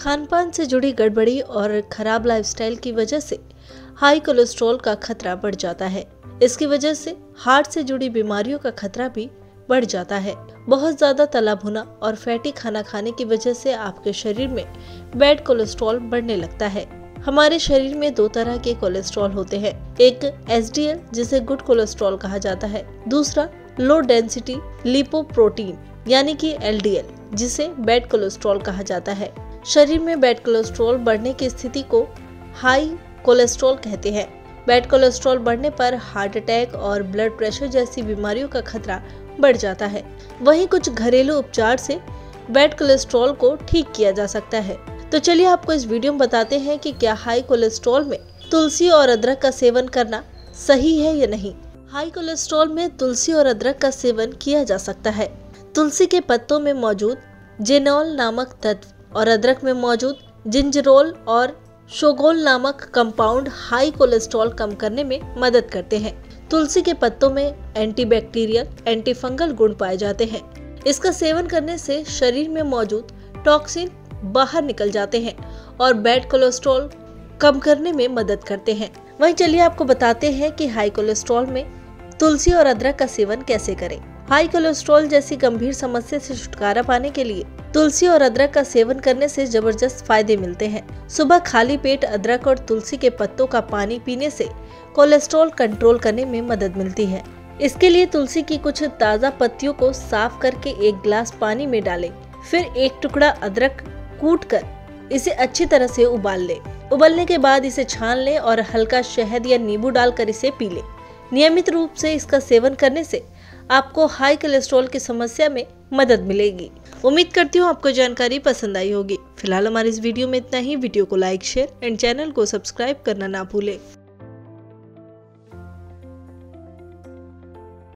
खानपान से जुड़ी गड़बड़ी और खराब लाइफस्टाइल की वजह से हाई कोलेस्ट्रॉल का खतरा बढ़ जाता है। इसकी वजह से हार्ट से जुड़ी बीमारियों का खतरा भी बढ़ जाता है। बहुत ज्यादा तला भुना और फैटी खाना खाने की वजह से आपके शरीर में बैड कोलेस्ट्रॉल बढ़ने लगता है। हमारे शरीर में दो तरह के कोलेस्ट्रॉल होते हैं, एक एचडीएल जिसे गुड कोलेस्ट्रॉल कहा जाता है, दूसरा लो डेंसिटी लिपोप्रोटीन यानी कि एलडीएल जिसे बैड कोलेस्ट्रॉल कहा जाता है। शरीर में बैड कोलेस्ट्रॉल बढ़ने की स्थिति को हाई कोलेस्ट्रॉल कहते हैं। बैड कोलेस्ट्रॉल बढ़ने पर हार्ट अटैक और ब्लड प्रेशर जैसी बीमारियों का खतरा बढ़ जाता है। वहीं कुछ घरेलू उपचार से बैड कोलेस्ट्रॉल को ठीक किया जा सकता है। तो चलिए आपको इस वीडियो में बताते हैं कि क्या हाई कोलेस्ट्रॉल में तुलसी और अदरक का सेवन करना सही है या नहीं। हाई कोलेस्ट्रॉल में तुलसी और अदरक का सेवन किया जा सकता है। तुलसी के पत्तों में मौजूद जेनोल नामक तत्व और अदरक में मौजूद जिंजरोल और शोगोल नामक कंपाउंड हाई कोलेस्ट्रॉल कम करने में मदद करते हैं। तुलसी के पत्तों में एंटीबैक्टीरियल, एंटीफंगल गुण पाए जाते हैं। इसका सेवन करने से शरीर में मौजूद टॉक्सिन बाहर निकल जाते हैं और बैड कोलेस्ट्रॉल कम करने में मदद करते हैं। वहीं चलिए आपको बताते हैं कि हाई कोलेस्ट्रॉल में तुलसी और अदरक का सेवन कैसे करें। हाई कोलेस्ट्रॉल जैसी गंभीर समस्या से छुटकारा पाने के लिए तुलसी और अदरक का सेवन करने से जबरदस्त फायदे मिलते हैं। सुबह खाली पेट अदरक और तुलसी के पत्तों का पानी पीने से कोलेस्ट्रॉल कंट्रोल करने में मदद मिलती है। इसके लिए तुलसी की कुछ ताज़ा पत्तियों को साफ करके एक गिलास पानी में डालें, फिर एक टुकड़ा अदरक कूट कर इसे अच्छी तरह से उबाल लें। उबलने के बाद इसे छान लें और हल्का शहद या नींबू डालकर इसे पी लें। नियमित रूप से इसका सेवन करने से आपको हाई कोलेस्ट्रॉल की समस्या में मदद मिलेगी। उम्मीद करती हूँ आपको जानकारी पसंद आई होगी। फिलहाल हमारे इस वीडियो में इतना ही। वीडियो को लाइक, शेयर एंड चैनल को सब्सक्राइब करना ना भूलें।